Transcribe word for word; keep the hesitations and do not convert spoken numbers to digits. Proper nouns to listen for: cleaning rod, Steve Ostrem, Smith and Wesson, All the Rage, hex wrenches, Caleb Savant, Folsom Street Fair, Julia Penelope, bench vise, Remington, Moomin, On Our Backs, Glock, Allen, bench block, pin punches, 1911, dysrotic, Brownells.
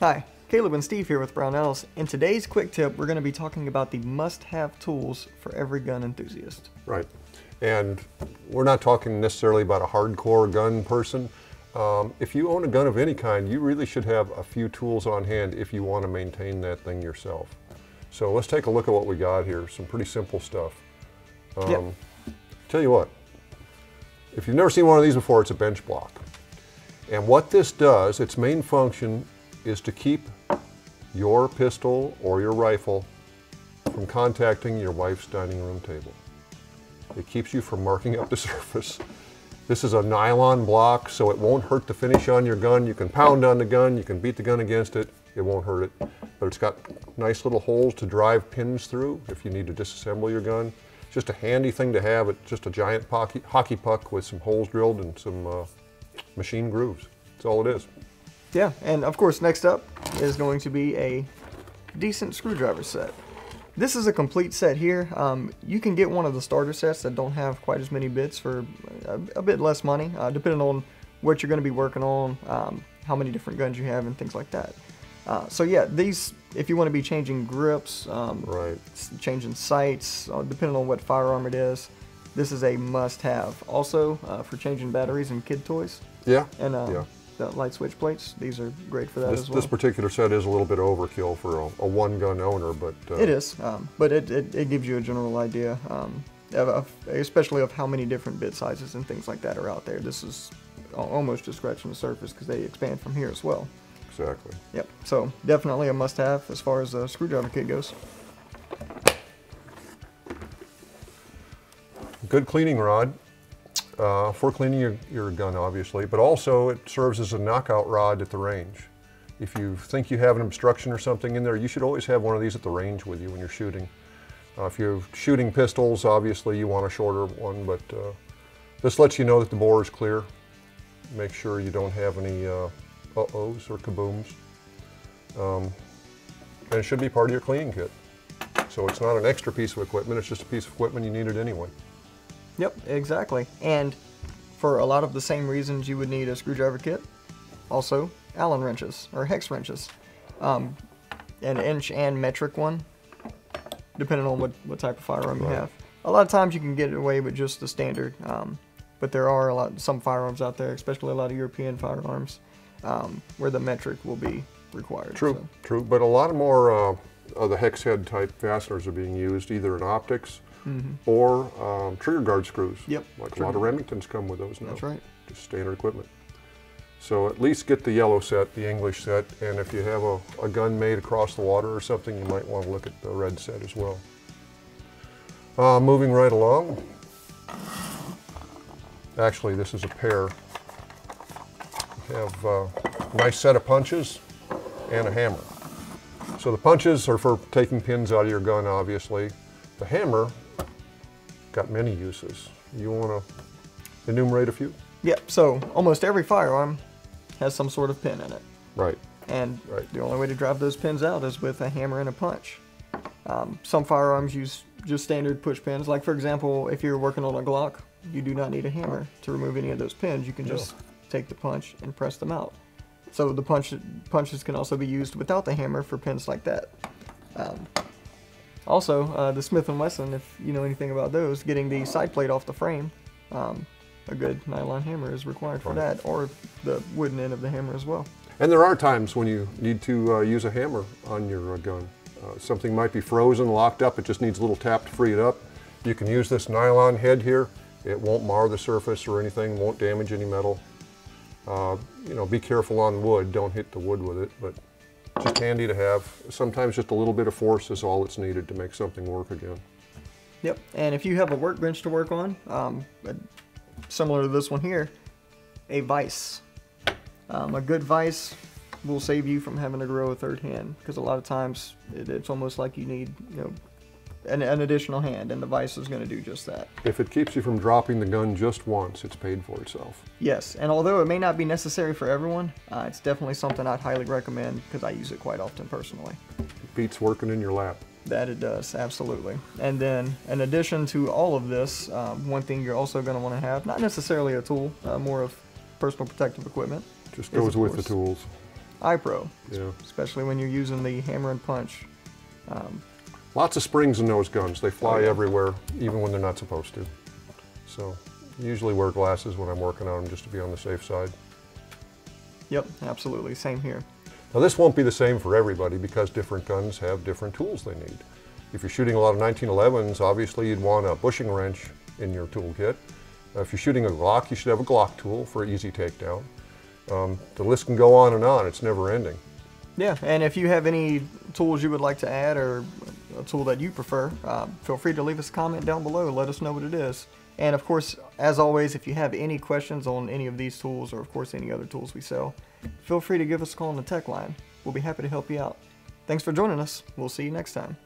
Hi, Caleb and Steve here with Brownells. In today's quick tip, we're going to be talking about the must-have tools for every gun enthusiast. Right, and we're not talking necessarily about a hardcore gun person. Um, if you own a gun of any kind, you really should have a few tools on hand if you want to maintain that thing yourself. So let's take a look at what we got here. Some pretty simple stuff. Um, yep. Tell you what, if you've never seen one of these before, it's a bench block. And what this does, its main function is to keep your pistol or your rifle from contacting your wife's dining room table. It keeps you from marking up the surface. This is a nylon block, so it won't hurt the finish on your gun. You can pound on the gun, you can beat the gun against it, it won't hurt it. But it's got nice little holes to drive pins through if you need to disassemble your gun. It's just a handy thing to have. It's just a giant pocky, hockey puck with some holes drilled and some uh, machine grooves. That's all it is. Yeah, and of course next up is going to be a decent screwdriver set. This is a complete set here. Um, you can get one of the starter sets that don't have quite as many bits for a, a bit less money, uh, depending on what you're going to be working on, um, how many different guns you have, and things like that. Uh, so yeah, these, if you want to be changing grips, um, right. changing sights, uh, depending on what firearm it is, this is a must-have. Also, uh, for changing batteries and kid toys. Yeah. And uh, yeah. The light switch plates, these are great for that this, as well. This particular set is a little bit overkill for a, a one-gun owner, but... Uh, it is, um, but it, it, it gives you a general idea, um, of, of, especially of how many different bit sizes and things like that are out there. This is almost just scratching the surface because they expand from here as well. Exactly. Yep, so definitely a must-have as far as the screwdriver kit goes. Good cleaning rod. Uh, for cleaning your, your gun, obviously, but also it serves as a knockout rod at the range. If you think you have an obstruction or something in there, you should always have one of these at the range with you when you're shooting. Uh, if you're shooting pistols, obviously you want a shorter one, but uh, this lets you know that the bore is clear. Make sure you don't have any uh, uh-ohs or kabooms. Um, and it should be part of your cleaning kit. So it's not an extra piece of equipment, it's just a piece of equipment you needed anyway. Yep, exactly. And for a lot of the same reasons you would need a screwdriver kit, also Allen wrenches or hex wrenches, um, an inch and metric one, depending on what, what type of firearm you have. A lot of times you can get away with just the standard, um, but there are a lot some firearms out there, especially a lot of European firearms, um, where the metric will be required. True, so. true. But a lot of more uh, of the hex head type fasteners are being used, either in optics. Mm-hmm. Or um, trigger guard screws. Yep. Like trigger. A lot of Remingtons come with those now. That's right. Just standard equipment. So at least get the yellow set, the English set, and if you have a, a gun made across the water or something, you might want to look at the red set as well. Uh, moving right along. Actually, this is a pair. We have a nice set of punches and a hammer. So the punches are for taking pins out of your gun, obviously. The hammer got many uses. You want to enumerate a few? Yep, so almost every firearm has some sort of pin in it. Right. And right. the only way to drive those pins out is with a hammer and a punch. Um, some firearms use just standard push pins. Like for example, if you're working on a Glock, you do not need a hammer to remove any of those pins. You can just no. take the punch and press them out. So the punch, punches can also be used without the hammer for pins like that. Um, Also, uh, the Smith and Wesson, if you know anything about those, getting the side plate off the frame, um, a good nylon hammer is required for right. that, or the wooden end of the hammer as well. And there are times when you need to uh, use a hammer on your uh, gun. Uh, something might be frozen, locked up, it just needs a little tap to free it up. You can use this nylon head here. It won't mar the surface or anything, won't damage any metal. Uh, you know, be careful on wood, don't hit the wood with it, but just handy to have. Sometimes just a little bit of force is all that's needed to make something work again. Yep, and if you have a workbench to work on, um, similar to this one here, a vise. Um, a good vise will save you from having to grow a third hand, because a lot of times it, it's almost like you need you know, an, an additional hand, and the vise is going to do just that. If it keeps you from dropping the gun just once, it's paid for itself. Yes, and although it may not be necessary for everyone, uh, it's definitely something I'd highly recommend because I use it quite often personally. It beats working in your lap. That it does, absolutely. And then, in addition to all of this, um, one thing you're also going to want to have, not necessarily a tool, uh, more of personal protective equipment. Just goes with the tools. eyebrow, yeah. especially when you're using the hammer and punch. Um, Lots of springs in those guns. They fly oh, yeah. everywhere, even when they're not supposed to. So, usually wear glasses when I'm working on them just to be on the safe side. Yep, absolutely. Same here. Now, this won't be the same for everybody because different guns have different tools they need. If you're shooting a lot of nineteen elevens, obviously you'd want a bushing wrench in your toolkit. Uh, if you're shooting a Glock, you should have a Glock tool for easy takedown. Um, the list can go on and on. It's never ending. Yeah, and if you have any tools you would like to add or a tool that you prefer, uh, feel free to leave us a comment down below. Let us know what it is. And of course, as always, if you have any questions on any of these tools or of course any other tools we sell, feel free to give us a call on the tech line. We'll be happy to help you out. Thanks for joining us. We'll see you next time.